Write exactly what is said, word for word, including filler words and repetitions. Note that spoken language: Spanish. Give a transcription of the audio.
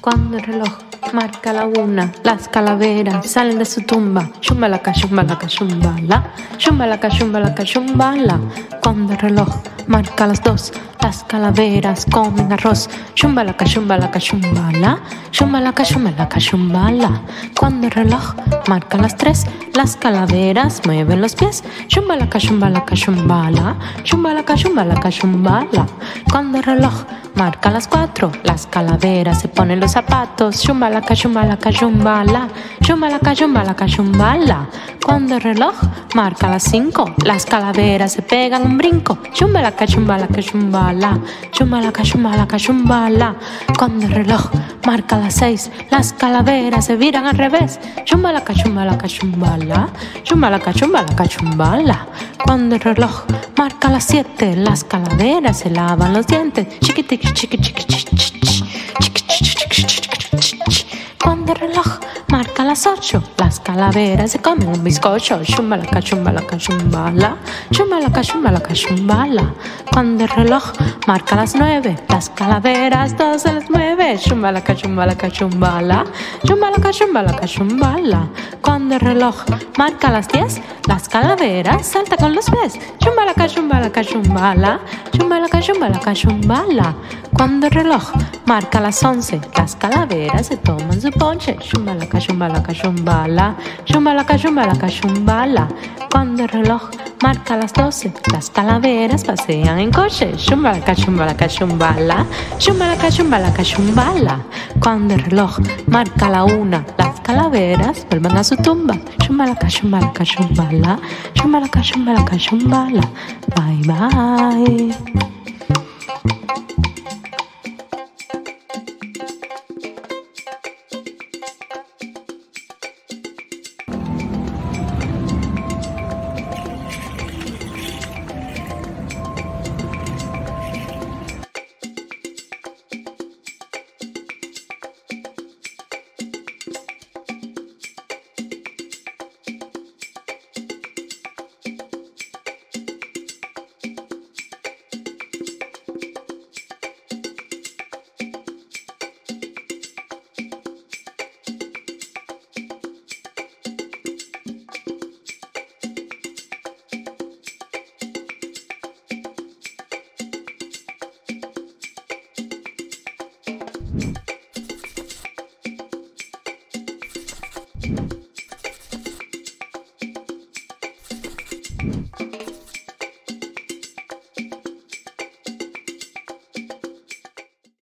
Cuando el reloj marca la una, las calaveras salen de su tumba. Chumbala cachumbala cachumbala, chumbala cachumbala cachumbala. Cuando el reloj marca las dos, las calaveras comen arroz. Chumbala cachumbala cachumbala, chumbala cachumbala cachumbala. Cuando el reloj marca las tres, las calaveras mueven los pies. Chumbala cachumbala cachumbala, chumbala cachumbala cachumbala. Cuando el reloj marca las cuatro, las calaveras se ponen los zapatos. Chumbala cachumbala cachumbala, chumbala cachumbala cachumbala. Cuando el reloj marca las cinco, las calaveras se pegan un brinco. Chumbala cachumbala cachumbala, chumbala cachumbala cachumbala. Cuando el reloj marca las seis, las calaveras se viran al revés. Chumbala cachumbala cachumbala, chumbala cachumbala cachumbala. Cuando el reloj marca las siete, las calaveras se lavan los dientes. Chiquitiqui chiqui chiqui chiqui chiqui. Cuando el reloj marca las ocho, las calaveras se comen un bizcocho. Chumbala cachumbala cachumbala, chumbala cachumbala cachumbala. Cuando el reloj marca las nueve, las calaveras todas se las mueven. Chumbala cachumbala cachumbala, chumbala cachumbala cachumbala. Cuando el reloj marca las diez, las calaveras saltan con los pies. Chumbala cachumbala cachumbala, chumbala cachumbala cachumbala. Cuando el reloj marca las once, las calaveras se toman su ponche. Chumbala cachumbala cachumbala, chumbala cachumbala cachumbala. Cuando el reloj marca las doce, las calaveras pasean en coche. Chumbala cachumbala cachumbala, chumbala cachumbala cachumbala. Cuando el reloj marca la una, las calaveras vuelven a su tumba. Chumbala cachumbala cachumbala, chumbala cachumbala cachumbala. Bye bye. Mm-hmm.